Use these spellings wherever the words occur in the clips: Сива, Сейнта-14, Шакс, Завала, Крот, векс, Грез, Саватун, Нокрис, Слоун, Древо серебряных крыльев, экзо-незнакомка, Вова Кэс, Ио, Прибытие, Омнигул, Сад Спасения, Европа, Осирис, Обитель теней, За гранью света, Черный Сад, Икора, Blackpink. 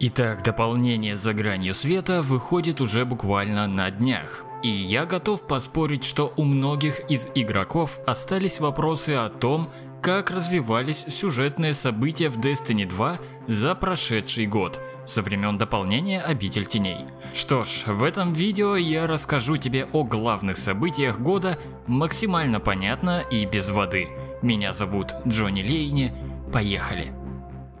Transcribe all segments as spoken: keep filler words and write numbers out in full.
Итак, дополнение «За гранью света» выходит уже буквально на днях. И я готов поспорить, что у многих из игроков остались вопросы о том, как развивались сюжетные события в Destiny два за прошедший год, со времен дополнения «Обитель теней». Что ж, в этом видео я расскажу тебе о главных событиях года максимально понятно и без воды. Меня зовут Джонни Лейни, поехали!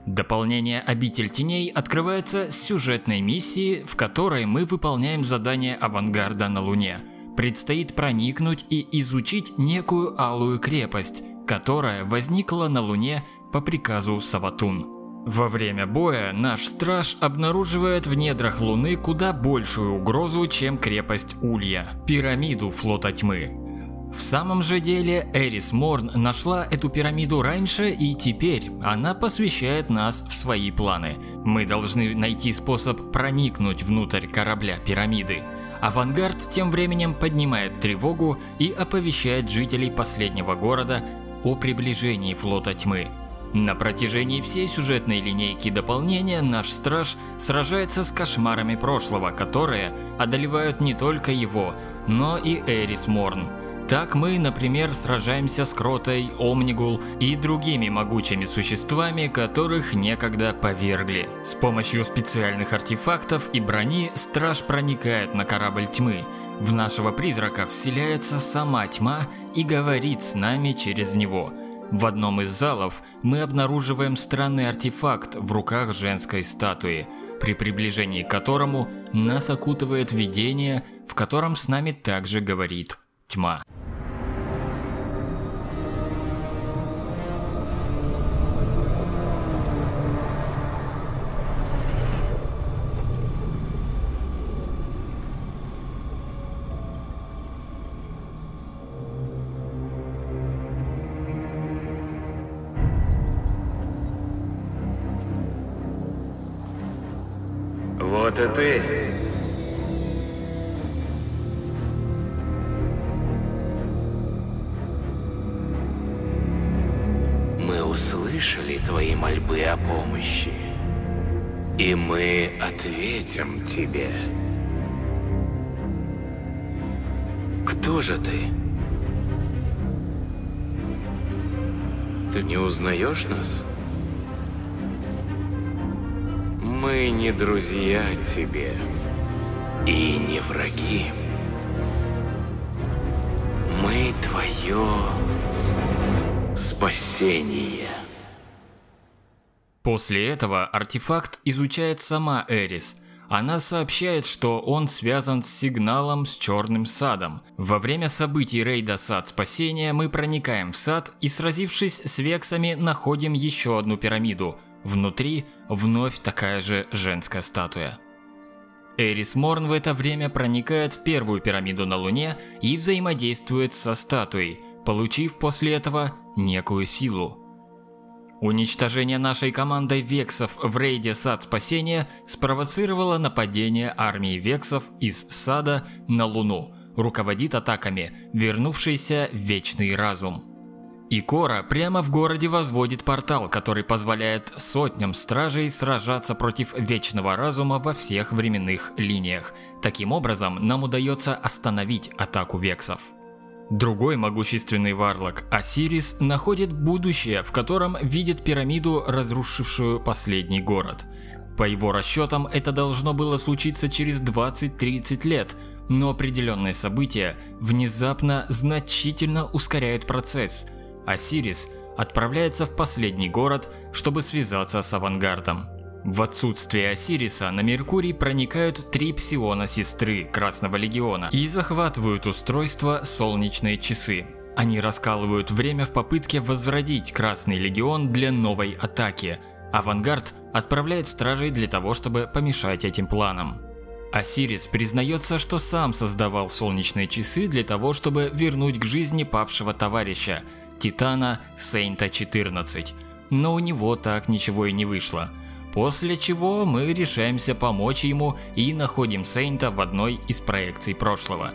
Дополнение «Обитель теней» открывается с сюжетной миссии, в которой мы выполняем задание авангарда на Луне. Предстоит проникнуть и изучить некую алую крепость, которая возникла на Луне по приказу Саватун. Во время боя наш страж обнаруживает в недрах Луны куда большую угрозу, чем крепость Улья – пирамиду флота тьмы. В самом же деле Эрис Морн нашла эту пирамиду раньше, и теперь она посвящает нас в свои планы. Мы должны найти способ проникнуть внутрь корабля пирамиды. Авангард тем временем поднимает тревогу и оповещает жителей последнего города о приближении флота тьмы. На протяжении всей сюжетной линейки дополнения наш страж сражается с кошмарами прошлого, которые одолевают не только его, но и Эрис Морн. Так мы, например, сражаемся с Кротой, Омнигул и другими могучими существами, которых некогда повергли. С помощью специальных артефактов и брони страж проникает на корабль тьмы. В нашего призрака вселяется сама тьма и говорит с нами через него. В одном из залов мы обнаруживаем странный артефакт в руках женской статуи, при приближении к которому нас окутывает видение, в котором с нами также говорит тьма. Вот и ты. Мы услышали твои мольбы о помощи, и мы ответим тебе. Кто же ты? Ты не узнаешь нас? Мы не друзья тебе и не враги. Мы твое спасение. После этого артефакт изучает сама Эрис. Она сообщает, что он связан с сигналом с Черным Садом. Во время событий рейда «Сад Спасения» мы проникаем в сад и, сразившись с вексами, находим еще одну пирамиду. Внутри вновь такая же женская статуя. Эрис Морн в это время проникает в первую пирамиду на Луне и взаимодействует со статуей, получив после этого некую силу. Уничтожение нашей командой вексов в рейде «Сад Спасения» спровоцировало нападение армии вексов из сада на Луну, руководит атаками вернувшийся Вечный Разум. Икора прямо в городе возводит портал, который позволяет сотням стражей сражаться против Вечного Разума во всех временных линиях. Таким образом, нам удается остановить атаку вексов. Другой могущественный варлок, Осирис, находит будущее, в котором видит пирамиду, разрушившую последний город. По его расчетам, это должно было случиться через двадцать-тридцать лет, но определенные события внезапно значительно ускоряют процесс. Осирис отправляется в последний город, чтобы связаться с авангардом. В отсутствие Осириса на Меркурий проникают три псиона сестры Красного Легиона и захватывают устройство «Солнечные часы». Они раскалывают время в попытке возродить Красный Легион для новой атаки. Авангард отправляет стражей для того, чтобы помешать этим планам. Осирис признается, что сам создавал «Солнечные часы» для того, чтобы вернуть к жизни павшего товарища, Титана Сейнта четырнадцать, но у него так ничего и не вышло. После чего мы решаемся помочь ему и находим Сейнта в одной из проекций прошлого.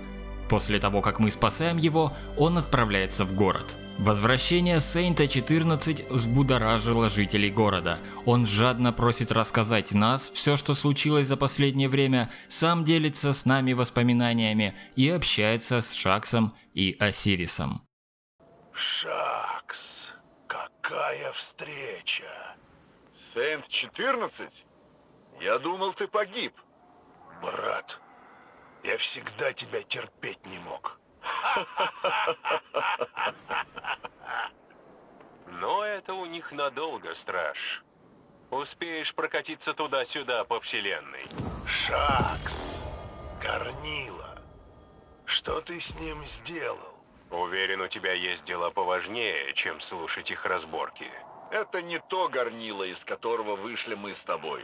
После того, как мы спасаем его, он отправляется в город. Возвращение Сейнта четырнадцать взбудоражило жителей города. Он жадно просит рассказать нас все, что случилось за последнее время, сам делится с нами воспоминаниями и общается с Шаксом и Осирисом. Шакс, какая встреча! Сейнт четырнадцать? Я думал, ты погиб. Брат, я всегда тебя терпеть не мог. Но это у них надолго, страж. Успеешь прокатиться туда-сюда по вселенной. Шакс, горнило, что ты с ним сделал? Уверен, у тебя есть дела поважнее, чем слушать их разборки. Это не то горнило, из которого вышли мы с тобой.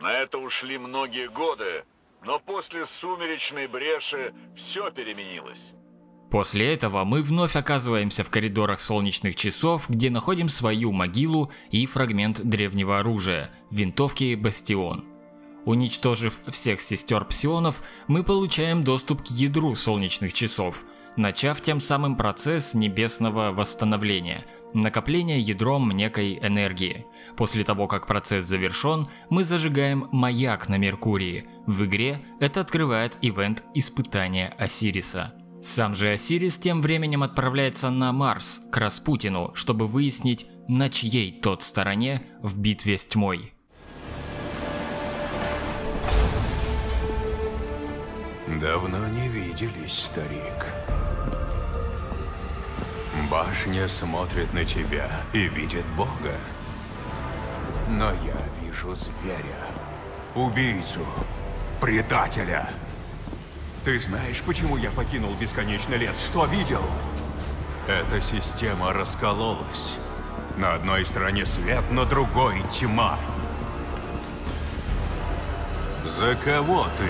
На это ушли многие годы, но после сумеречной бреши все переменилось. После этого мы вновь оказываемся в коридорах солнечных часов, где находим свою могилу и фрагмент древнего оружия – винтовки Бастион. Уничтожив всех сестер псионов, мы получаем доступ к ядру солнечных часов, начав тем самым процесс небесного восстановления – накопления ядром некой энергии. После того, как процесс завершен, мы зажигаем маяк на Меркурии. В игре это открывает ивент «Испытание Осириса». Сам же Осирис тем временем отправляется на Марс, к Распутину, чтобы выяснить, на чьей тот стороне в битве с тьмой. Давно не виделись, старик. Башня смотрит на тебя и видит Бога. Но я вижу зверя, убийцу, предателя. Ты знаешь, почему я покинул бесконечный лес? Что видел? Эта система раскололась. На одной стороне свет, на другой тьма. За кого ты?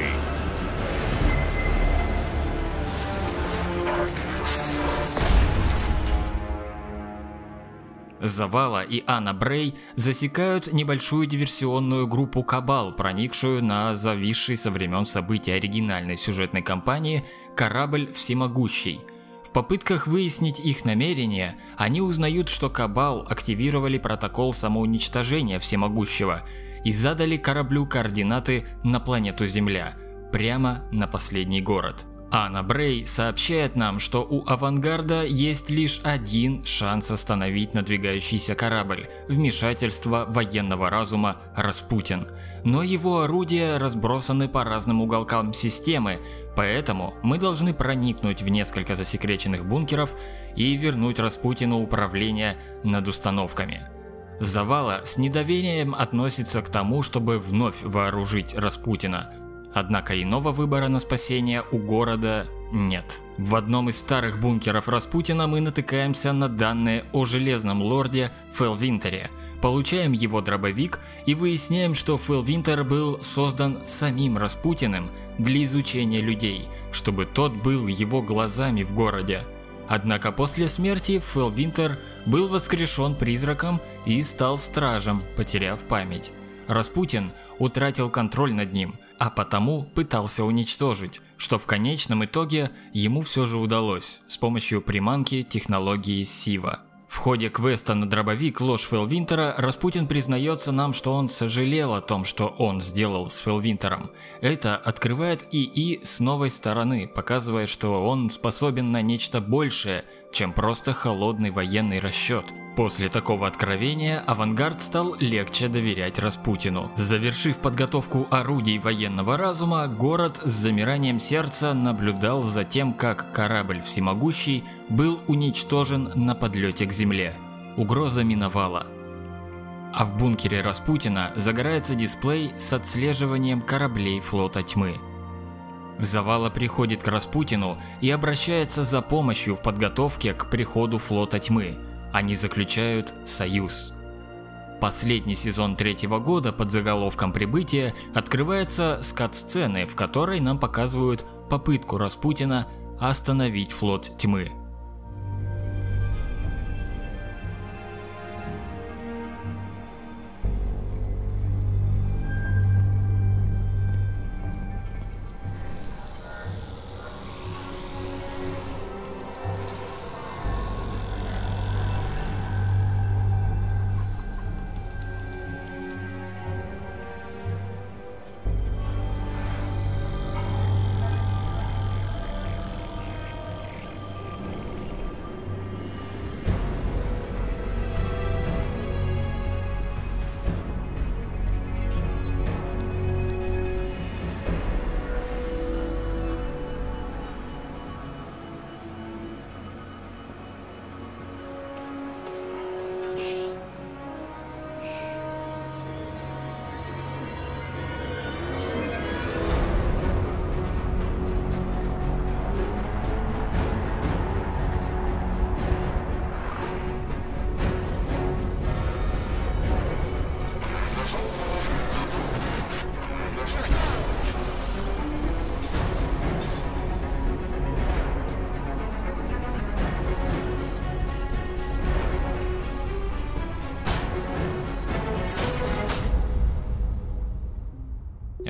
Завала и Ана Брей засекают небольшую диверсионную группу Кабал, проникшую на зависший со времен событий оригинальной сюжетной кампании «Корабль Всемогущий». В попытках выяснить их намерения, они узнают, что Кабал активировали протокол самоуничтожения Всемогущего и задали кораблю координаты на планету Земля, прямо на последний город. Ана Брей сообщает нам, что у авангарда есть лишь один шанс остановить надвигающийся корабль – вмешательство военного разума Распутин. Но его орудия разбросаны по разным уголкам системы, поэтому мы должны проникнуть в несколько засекреченных бункеров и вернуть Распутину управление над установками. Завала с недоверием относится к тому, чтобы вновь вооружить Распутина. Однако иного выбора на спасение у города нет. В одном из старых бункеров Распутина мы натыкаемся на данные о Железном Лорде Фелвинтере, получаем его дробовик и выясняем, что Фелвинтер был создан самим Распутиным для изучения людей, чтобы тот был его глазами в городе. Однако после смерти Фелвинтер был воскрешен призраком и стал стражем, потеряв память. Распутин утратил контроль над ним, а потому пытался уничтожить, что в конечном итоге ему все же удалось с помощью приманки технологии Сива. В ходе квеста на дробовик «Ложь Фелвинтера» Распутин признается нам, что он сожалел о том, что он сделал с Фелвинтером. Это открывает ИИ с новой стороны, показывая, что он способен на нечто большее, чем просто холодный военный расчет. После такого откровения авангард стал легче доверять Распутину. Завершив подготовку орудий военного разума, город с замиранием сердца наблюдал за тем, как корабль Всемогущий был уничтожен на подлете к Земле. Угроза миновала. А в бункере Распутина загорается дисплей с отслеживанием кораблей флота тьмы. Завала приходит к Распутину и обращается за помощью в подготовке к приходу флота тьмы. Они заключают союз. Последний сезон третьего года под заголовком «Прибытие» открывается с кат-сцены, в которой нам показывают попытку Распутина остановить флот тьмы.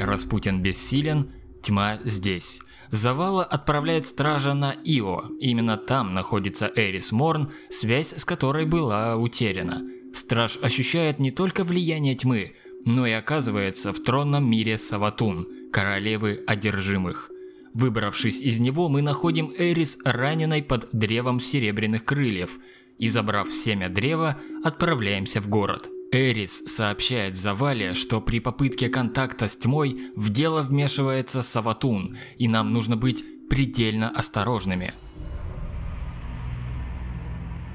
Распутин бессилен, тьма здесь. Завала отправляет стража на Ио, именно там находится Эрис Морн, связь с которой была утеряна. Страж ощущает не только влияние тьмы, но и оказывается в тронном мире Саватун, королевы одержимых. Выбравшись из него, мы находим Эрис раненой под древом серебряных крыльев и, забрав семя древа, отправляемся в город. Эрис сообщает Завале, что при попытке контакта с тьмой в дело вмешивается Саватун, и нам нужно быть предельно осторожными.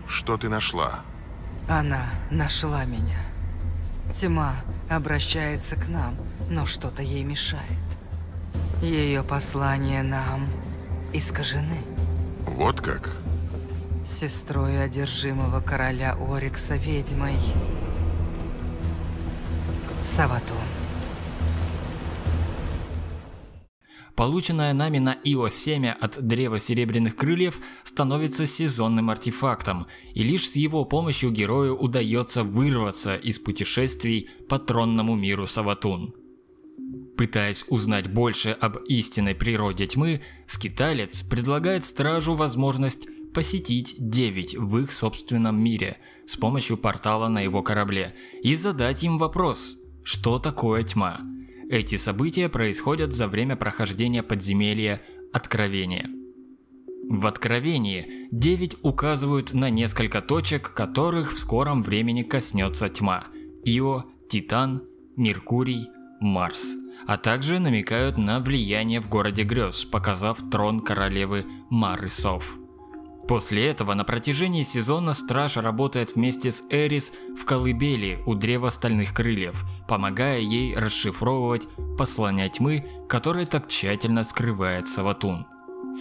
Что ты нашла? Она нашла меня. Тьма обращается к нам, но что-то ей мешает. Ее послания нам искажены. Вот как? Сестрой одержимого короля Орикса ведьмой Саватун. Полученное нами на Ио семя от Древа Серебряных Крыльев становится сезонным артефактом, и лишь с его помощью герою удается вырваться из путешествий по тронному миру Саватун. Пытаясь узнать больше об истинной природе тьмы, скиталец предлагает стражу возможность посетить девять в их собственном мире с помощью портала на его корабле и задать им вопрос: что такое тьма? Эти события происходят за время прохождения подземелья Откровения. В Откровении девять указывают на несколько точек, которых в скором времени коснется тьма: Ио, Титан, Меркурий, Марс, а также намекают на влияние в городе грез, показав трон королевы Марысов. После этого на протяжении сезона страж работает вместе с Эрис в колыбели у древа стальных крыльев, помогая ей расшифровывать послания тьмы, которые так тщательно скрывает Саватун.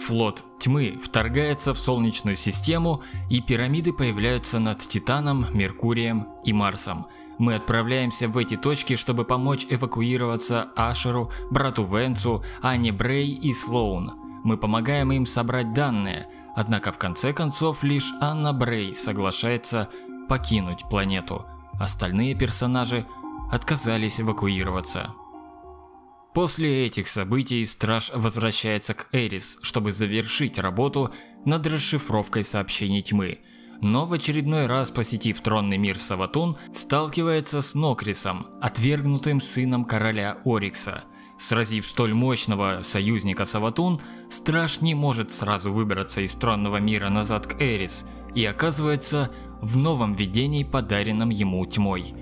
Флот тьмы вторгается в Солнечную систему, и пирамиды появляются над Титаном, Меркурием и Марсом. Мы отправляемся в эти точки, чтобы помочь эвакуироваться Ашеру, брату Венцу, Ане Брей и Слоун. Мы помогаем им собрать данные, однако в конце концов лишь Ана Брей соглашается покинуть планету. Остальные персонажи отказались эвакуироваться. После этих событий страж возвращается к Эрис, чтобы завершить работу над расшифровкой сообщений тьмы. Но в очередной раз, посетив тронный мир Саватун, сталкивается с Нокрисом, отвергнутым сыном короля Орикса. Сразив столь мощного союзника Саватун, страж не может сразу выбраться из тронного мира назад к Эрис и оказывается в новом видении, подаренном ему тьмой.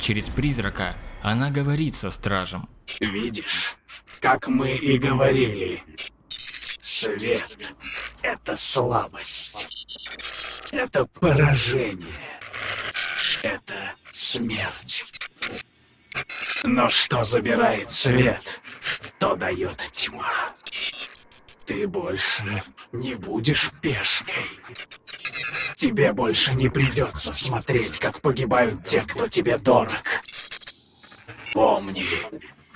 Через призрака она говорит со стражем. Видишь, как мы и говорили, свет – это слабость. Это поражение. Это смерть. Но что забирает свет, то дает тьма. Ты больше не будешь пешкой. Тебе больше не придется смотреть, как погибают те, кто тебе дорог. Помни,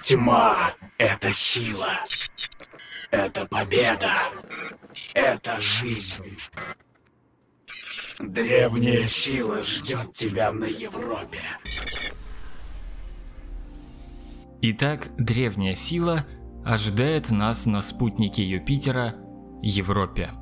тьма — это сила. Это победа. Это жизнь. Древняя сила ждет тебя на Европе. Итак, древняя сила ожидает нас на спутнике Юпитера, Европе.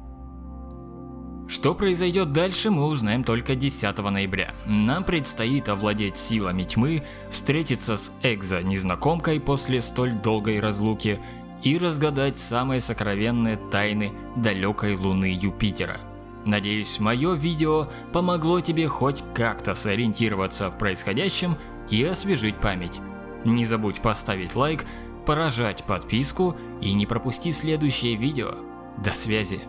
Что произойдет дальше, мы узнаем только десятого ноября. Нам предстоит овладеть силами тьмы, встретиться с экзо-незнакомкой после столь долгой разлуки и разгадать самые сокровенные тайны далекой луны Юпитера. Надеюсь, мое видео помогло тебе хоть как-то сориентироваться в происходящем и освежить память. Не забудь поставить лайк, прожать подписку и не пропусти следующее видео. До связи!